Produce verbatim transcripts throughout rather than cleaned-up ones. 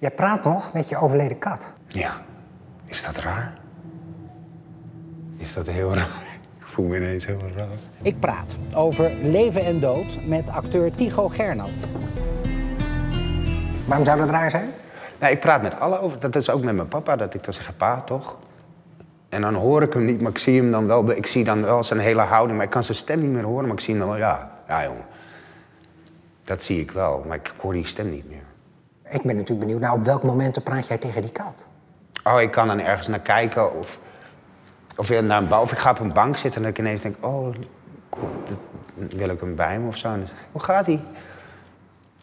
Jij praat nog met je overleden kat. Ja. Is dat raar? Is dat heel raar? Ik voel me ineens heel raar. Ik praat over leven en dood met acteur Tygo Gernandt. Waarom zou dat raar zijn? Nou, ik praat met alle over. Dat is ook met mijn papa, dat ik dan zeg, pa, toch? En dan hoor ik hem niet, maar ik zie hem dan wel. Ik zie dan wel zijn hele houding, maar ik kan zijn stem niet meer horen. Maar ik zie hem dan wel, ja, ja jongen. Dat zie ik wel, maar ik hoor die stem niet meer. Ik ben natuurlijk benieuwd, nou, op welk moment praat jij tegen die kat? Oh, ik kan dan ergens naar kijken of, of naar een bank, of ik ga op een bank zitten en dat ik ineens denk, oh, God, wil ik hem bij me of zo? En dan zeg ik, hoe gaat hij?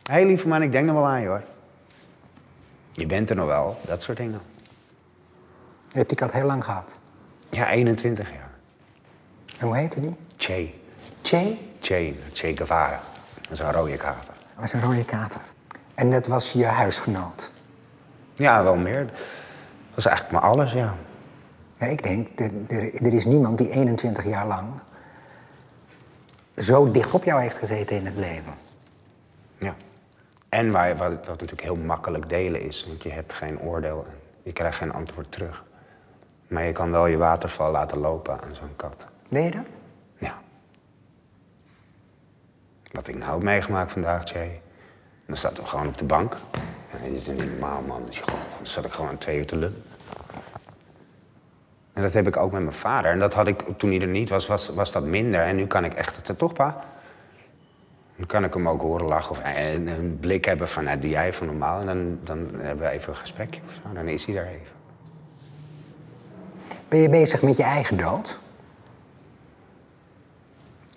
Hé, lieve man, ik denk nog wel aan je, hoor. Je bent er nog wel, dat soort dingen. Je hebt die kat heel lang gehad? Ja, eenentwintig jaar. En hoe heette die? Che. Che? Che, Che Guevara. Dat is een rode kater. Dat was een rode kater. En dat was je huisgenoot? Ja, wel meer. Dat was eigenlijk maar alles, ja. Ja, ik denk, er, er, er is niemand die eenentwintig jaar lang zo dicht op jou heeft gezeten in het leven. Ja. En waar, wat, wat natuurlijk heel makkelijk delen is, want je hebt geen oordeel en je krijgt geen antwoord terug. Maar je kan wel je waterval laten lopen aan zo'n kat. Deed je dat? Ja. Wat ik nou heb meegemaakt vandaag, Jay. Dan staat we gewoon op de bank. En dit is niet normaal, man. Dan zat ik gewoon twee uur te lullen. En dat heb ik ook met mijn vader. En dat had ik, toen hij er niet was, was, was dat minder. En nu kan ik echt, toch pa? Dan kan ik hem ook horen lachen of een blik hebben van, nou, doe jij even normaal. En dan, dan hebben we even een gesprekje of zo. Dan is hij daar even. Ben je bezig met je eigen dood?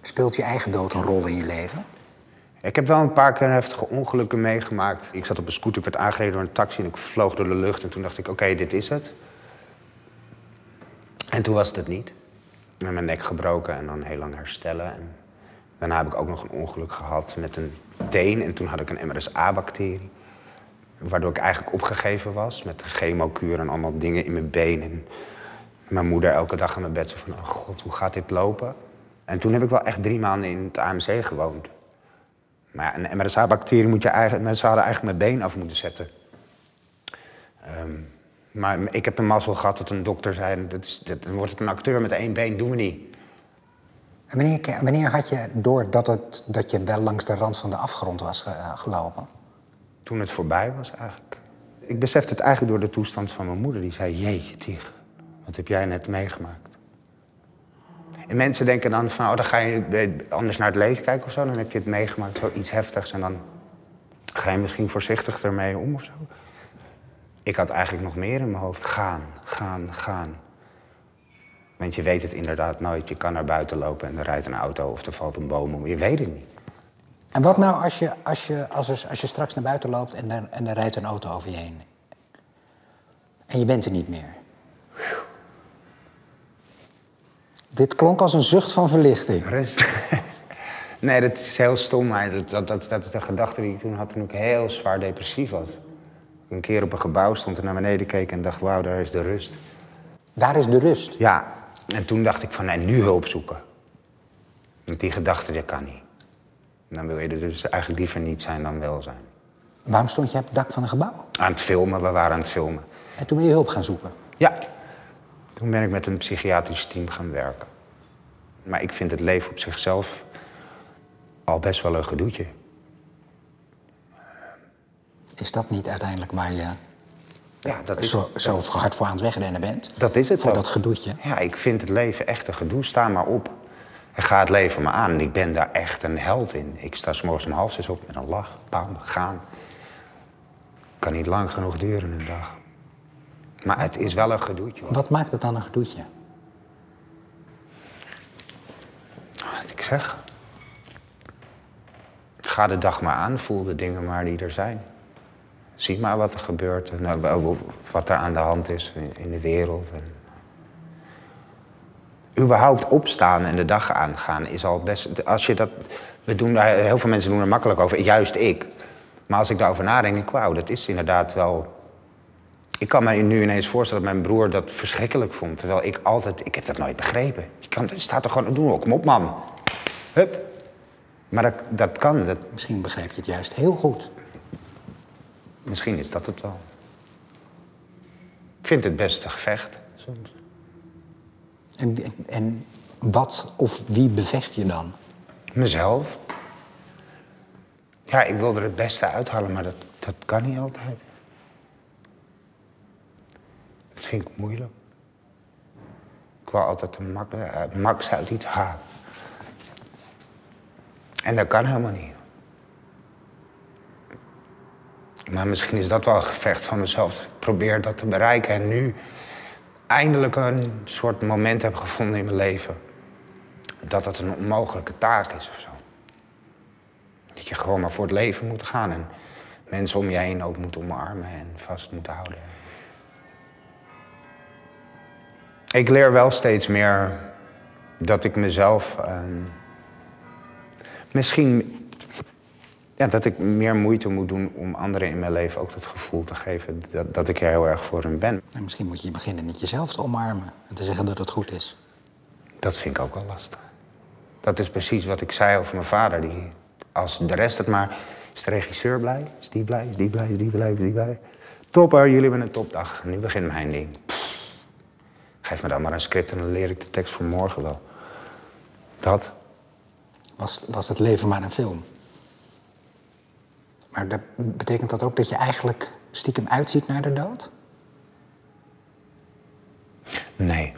Speelt je eigen dood een rol in je leven? Ik heb wel een paar keer heftige ongelukken meegemaakt. Ik zat op een scooter, ik werd aangereden door een taxi en ik vloog door de lucht. En toen dacht ik, oké, okay, dit is het. En toen was het het niet. Ik heb mijn nek gebroken en dan heel lang herstellen. En daarna heb ik ook nog een ongeluk gehad met een teen. En toen had ik een M R S A-bacterie. Waardoor ik eigenlijk opgegeven was met chemokuur en allemaal dingen in mijn been. En mijn moeder elke dag aan mijn bed zei van, oh god, hoe gaat dit lopen? En toen heb ik wel echt drie maanden in het A M C gewoond. Maar ja, een M R S A-bacterie moet je eigenlijk... Mensen hadden eigenlijk mijn been af moeten zetten. Um, maar ik heb een mazzel gehad dat een dokter zei... Dat is, dat, dan wordt het een acteur met één been, doen we niet. En wanneer, wanneer had je door dat, het, dat je wel langs de rand van de afgrond was uh, gelopen? Toen het voorbij was, eigenlijk. Ik besefte het eigenlijk door de toestand van mijn moeder. Die zei, jeetje, tig, wat heb jij net meegemaakt? En mensen denken dan van, oh, dan ga je anders naar het leven kijken of zo. Dan heb je het meegemaakt, zoiets heftigs. En dan ga je misschien voorzichtig ermee om of zo. Ik had eigenlijk nog meer in mijn hoofd. Gaan, gaan, gaan. Want je weet het inderdaad nooit. Je kan naar buiten lopen en er rijdt een auto of er valt een boom om. Je weet het niet. En wat nou als je, als je, als er, als je straks naar buiten loopt en er, en er rijdt een auto over je heen? En je bent er niet meer. Dit klonk als een zucht van verlichting. Rustig. Nee, dat is heel stom, maar dat, dat, dat, dat is de gedachte die ik toen had toen ik heel zwaar depressief was. Ik een keer op een gebouw stond en naar beneden keek en dacht, wauw, daar is de rust. Daar is de rust? Ja, en toen dacht ik van, nee, nu hulp zoeken. Want die gedachte, dat kan niet. En dan wil je er dus eigenlijk liever niet zijn dan wel zijn. Waarom stond je op het dak van een gebouw? Aan het filmen, we waren aan het filmen. En toen ben je hulp gaan zoeken? Ja. Toen ben ik met een psychiatrisch team gaan werken. Maar ik vind het leven op zichzelf al best wel een gedoetje. Is dat niet uiteindelijk waar je ja, dat is zo, zo hard voor aan het wegrennen bent? Dat is het. Voor ook. Dat gedoetje? Ja, ik vind het leven echt een gedoe. Sta maar op en ga het leven maar aan. En ik ben daar echt een held in. Ik sta 's morgens om half zes op met een lach. Bam, gaan. Kan niet lang genoeg duren een dag. Maar het is wel een gedoetje. Hoor. Wat maakt het dan een gedoetje? Wat ik zeg. Ga de dag maar aan, voel de dingen maar die er zijn. Zie maar wat er gebeurt, en wat er aan de hand is in de wereld. En... überhaupt opstaan en de dag aangaan is al best... Als je dat... We doen daar... Heel veel mensen doen er makkelijk over, juist ik. Maar als ik daarover nadenk, denk ik, wauw, dat is inderdaad wel... Ik kan me nu ineens voorstellen dat mijn broer dat verschrikkelijk vond. Terwijl ik altijd... Ik heb dat nooit begrepen. Je kan, staat er gewoon... Doe, kom op, man. Hup. Maar dat, dat kan. Dat... Misschien begrijp je het juist heel goed. Misschien is dat het wel. Ik vind het best een gevecht soms. En, en wat of wie bevecht je dan? Mezelf. Ja, ik wil er het beste uithalen, maar dat, dat kan niet altijd. Dat vind ik moeilijk. Ik wil altijd een mak, uh, max uit iets halen. En dat kan helemaal niet. Maar misschien is dat wel een gevecht van mezelf. Ik probeer dat te bereiken en nu eindelijk een soort moment heb gevonden in mijn leven. Dat dat een onmogelijke taak is of zo. Dat je gewoon maar voor het leven moet gaan en mensen om je heen ook moet omarmen en vast moeten houden. Ik leer wel steeds meer dat ik mezelf uh, misschien... Ja, dat ik meer moeite moet doen om anderen in mijn leven ook dat gevoel te geven dat, dat ik er heel erg voor hun ben. En misschien moet je beginnen met jezelf te omarmen en te zeggen dat het goed is. Dat vind ik ook wel lastig. Dat is precies wat ik zei over mijn vader. Die, als de rest het maar... Is de regisseur blij? Is die blij? Is die blij? Is die blij? Is die blij? Topper, jullie hebben een topdag. Nu begint mijn ding. Pff, geef me dan maar een script en dan leer ik de tekst voor morgen wel. Dat. Was, was het leven maar een film? Maar dat, betekent dat ook dat je eigenlijk stiekem uitziet naar de dood? Nee.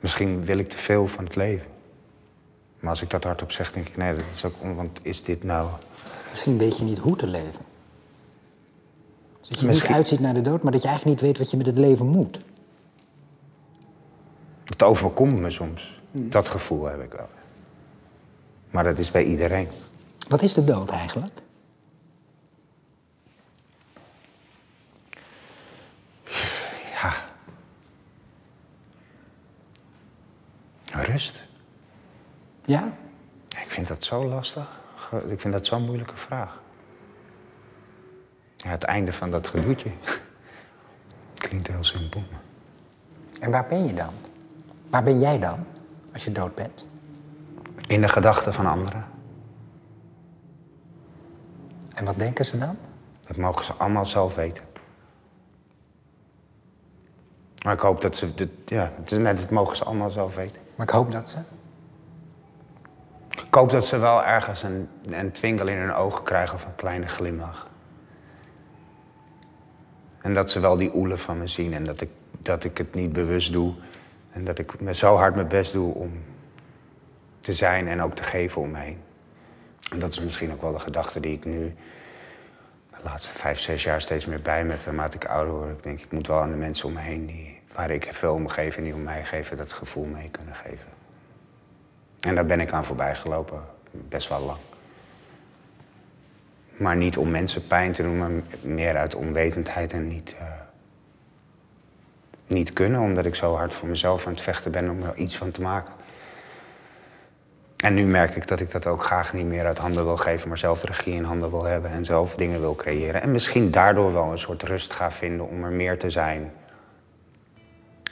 Misschien wil ik te veel van het leven. Maar als ik dat hardop zeg, denk ik, nee, dat is ook on... Want is dit nou... Misschien weet je niet hoe te leven. Dus dat je Misschien... niet uitziet naar de dood, maar dat je eigenlijk niet weet wat je met het leven moet. Dat overkomt me soms. Hm. Dat gevoel heb ik wel. Maar dat is bij iedereen. Wat is de dood eigenlijk? Rust. Ja? Ik vind dat zo lastig. Ik vind dat zo'n moeilijke vraag. Ja, het einde van dat gedoetje. Klinkt heel simpel. En waar ben je dan? Waar ben jij dan, als je dood bent? In de gedachten van anderen. En wat denken ze dan? Dat mogen ze allemaal zelf weten. Maar ik hoop dat ze... Dit, ja, nee, dat mogen ze allemaal zelf weten. Maar ik hoop dat ze... Ik hoop dat ze wel ergens een, een twinkel in hun ogen krijgen of een kleine glimlach. En dat ze wel die oelen van me zien en dat ik, dat ik het niet bewust doe. En dat ik me zo hard mijn best doe om te zijn en ook te geven om me heen. En dat is misschien ook wel de gedachte die ik nu... de laatste vijf, zes jaar steeds meer bij met naarmate ik ouder word. Ik denk, ik moet wel aan de mensen om me heen die... waar ik veel om geef en die om mij geven, dat gevoel mee kunnen geven. En daar ben ik aan voorbij gelopen, best wel lang. Maar niet om mensen pijn te doen, maar meer uit onwetendheid en niet, uh, niet kunnen. Omdat ik zo hard voor mezelf aan het vechten ben om er iets van te maken. En nu merk ik dat ik dat ook graag niet meer uit handen wil geven, maar zelf de regie in handen wil hebben en zelf dingen wil creëren. En misschien daardoor wel een soort rust ga vinden om er meer te zijn.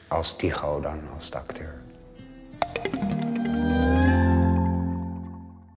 Als Tygo dan, als de acteur.